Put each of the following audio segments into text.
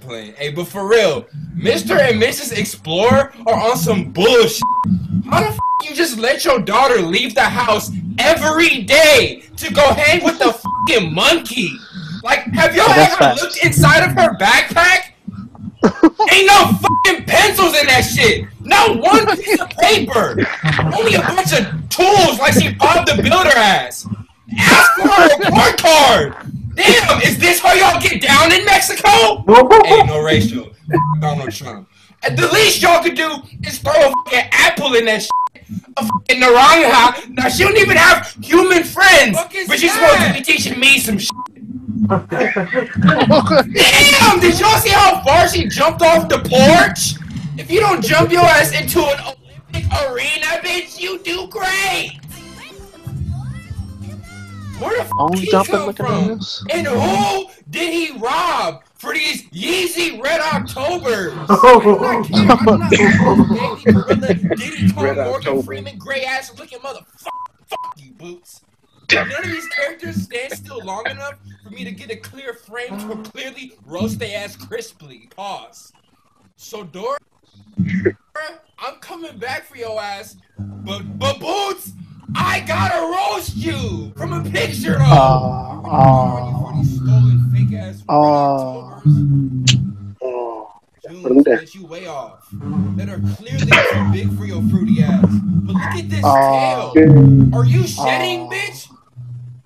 Playing. Hey, but for real, Mr. and Mrs. Explorer are on some bullshit. How the f you just let your daughter leave the house every day to go hang with the fucking monkey? Like, have y'all ever looked inside of her backpack? Ain't no fucking pencils in that shit. Not one piece of paper. Only a bunch of tools like she Bob the Builder ass. Ask for her report card. Damn, is this how y'all get down in Mexico? Ain't no racial. Donald Trump. The least y'all could do is throw a fucking apple in that shit. A fucking naranja. Now she don't even have human friends, but she's supposed to be teaching me some shit. Damn! Did y'all see how far she jumped off the porch? If you don't jump your ass into an Olympic arena, bitch, you do great. Where the fuck did he come from? And who did he rob for these Yeezy Red Octobers? Diddy told Morgan Freeman gray ass looking motherfucker. Fuck you, Boots. None of these characters stand still long enough for me to get a clear frame to clearly roast their ass crisply. Pause. So Dora, I'm coming back for your ass, but Boots, I gotta roast you from a picture of when you stolen fake ass June says you way off. That are clearly too big for your fruity ass. But look at this tail. Are you shedding, bitch?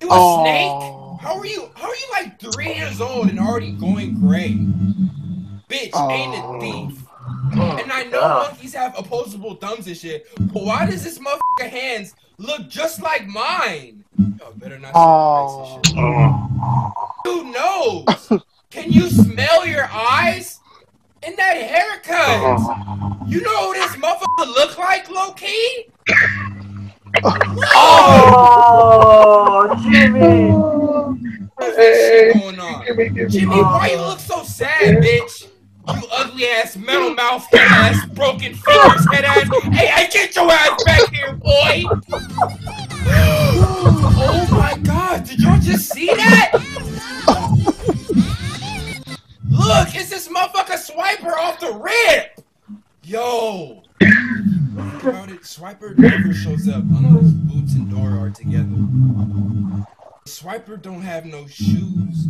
You a snake? How are you like 3 years old and already going gray? Bitch, ain't a thief. And I know monkeys have opposable thumbs and shit, but why does this motherfucker hands look just like mine? Yo, better not say Who knows? Can you smell your eyes? And that haircut! You know who this motherfucker look like, low-key? Jimmy! What's this shit going on? Jimmy, why you look so sad, bitch? You ugly-ass, metal-mouth, head-ass, broken fingers, head-ass. Hey, get your ass back here, boy! Oh my god, did y'all just see that? Look, it's this motherfucker Swiper off the rip! Yo! About it, Swiper never shows up unless Boots and Dora are together. Swiper don't have no shoes.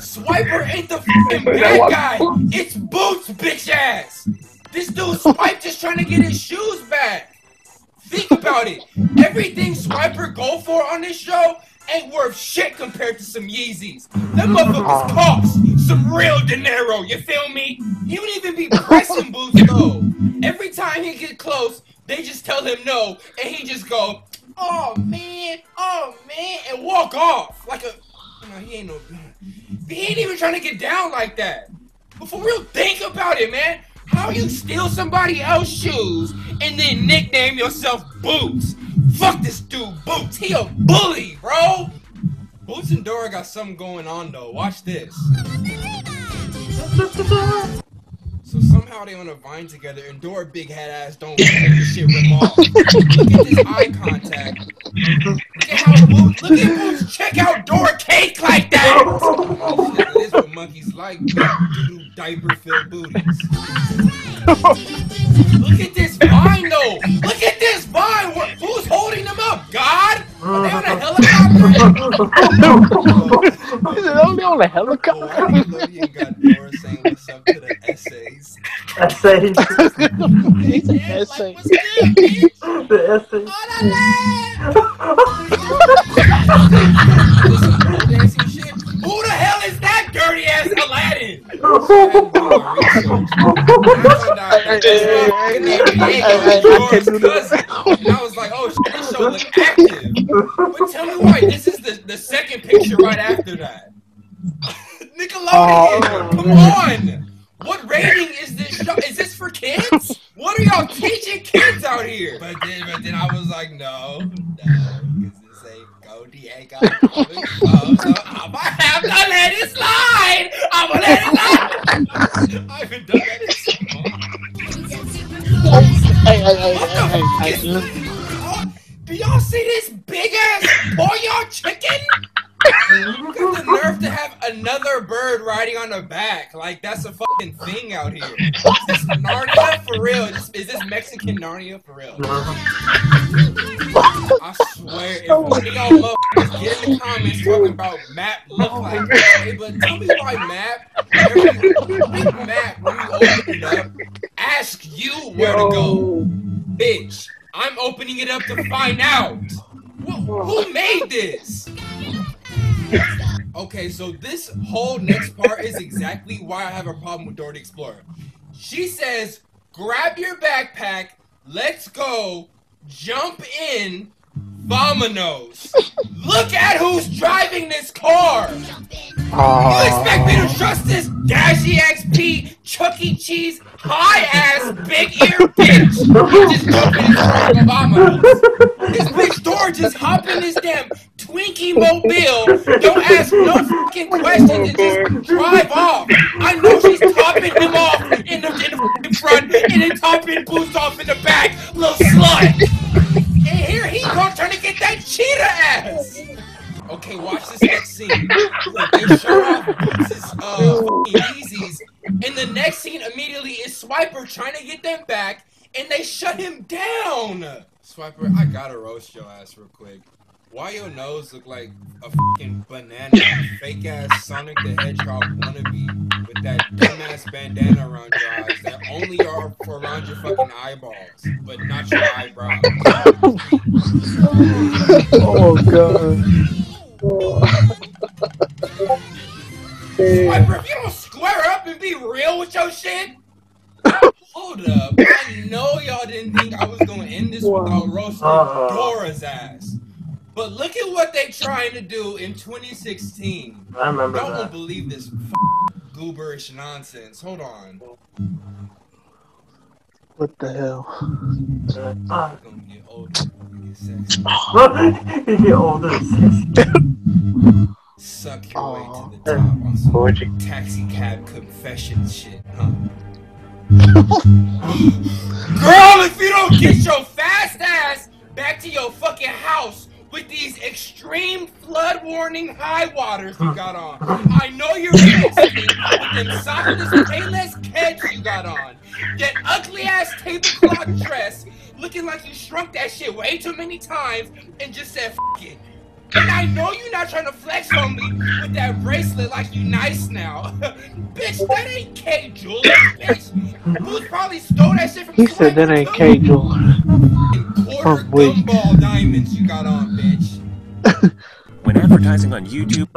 Swiper ain't the fucking bad guy! It's Boots, bitch ass! This dude Swipe just trying to get his shoes back! Think about it! Everything Swiper go for on this show ain't worth shit compared to some Yeezys. Them motherfuckers cost some real dinero, you feel me? He would even be pressing Boots though. Every time he get close, they just tell him no, and he just go, oh man, and walk off. Like a, no, he ain't no, he ain't even trying to get down like that. But for real, think about it, man. How you steal somebody else's shoes and then nickname yourself Boots? Fuck this dude, Boots. He a bully, bro. Boots and Dora got something going on though. Watch this. So somehow they on a vine together, and Dora big hat ass don't let this shit rip off. Look at this eye contact. Look at Boots check out Dora cake like that. This is what monkeys like. Diaper filled booties. Look at this vine though. Look at this vine. Who's holding them up? God? Are they on a helicopter? Are they on a helicopter? Oh, I love you got Dora saying what's up to the essays. Essays. He's an essay. Like, what's good, bitch? The essays. Who the hell is that dirty ass Aladdin? I was like, oh shit, this show look active. But tell me why, this is the second picture right after that. Nickelodeon, come on! What rating is this show? Is this for kids? What are y'all teaching kids out here? But then I was like, no. Diego, I'm gonna let it slide. I'm gonna let it slide. I haven't done that in so long. Hey, do y'all see this big ass boy chicken? You got the nerve to have another bird riding on her back. Like, that's a fucking thing out here. Is this Narnia for real? Is this Mexican Narnia for real? I swear, if one of y'all love get in the comments talking about map look like that, but tell me why map, every map when you open it up, ask you where to go. Bitch, I'm opening it up to find out. Who made this? Okay, so this whole next part is exactly why I have a problem with Dora the Explorer. She says, grab your backpack, let's go, jump in, vamonos. Look at who's driving this car! You expect me to trust this dashy XP, Chuck E. Cheese, high-ass, big-ear bitch? He just jumped in his vamonos. This bitch Dora just hopped in this damn Twinkie Mobile, don't ask no fucking questions and just drive off. I know she's topping him off in the front and then topping Boots off in the back, little slut. And here he goes trying to get that cheetah ass. Okay, watch this next scene. Look, they show off Boots' Yeezys, and the next scene immediately is Swiper trying to get them back, and they shut him down. Swiper, I gotta roast your ass real quick. Why your nose look like a fucking banana, fake ass Sonic the Hedgehog wannabe with that dumbass bandana around your eyes that only are around your fucking eyeballs, but not your eyebrows? Oh god. Swiper, if you don't square up and be real with your shit. Hold up, I know y'all didn't think I was gonna end this without roasting Dora's ass. But look at what they trying to do in 2016. I remember that. Y'all won't believe this gooberish nonsense. Hold on. What the hell? I'm gonna get older. You get older. Suck your way to the top on some taxi cab confession shit, huh? Girl, if you don't get your fast ass back to your fucking house with these extreme flood warning high waters you got on, I know you're fixing it with them sockers, Payless Keds you got on, that ugly ass tablecloth dress, looking like you shrunk that shit way too many times and just said fuck it. And I know you're not trying to flex on me with that bracelet like you nice now. Bitch, that ain't K Jewel, bitch. Boots probably stole that shit from me. He said that ain't K Jewel. Quarter gumball diamonds you got on, bitch. When advertising on YouTube.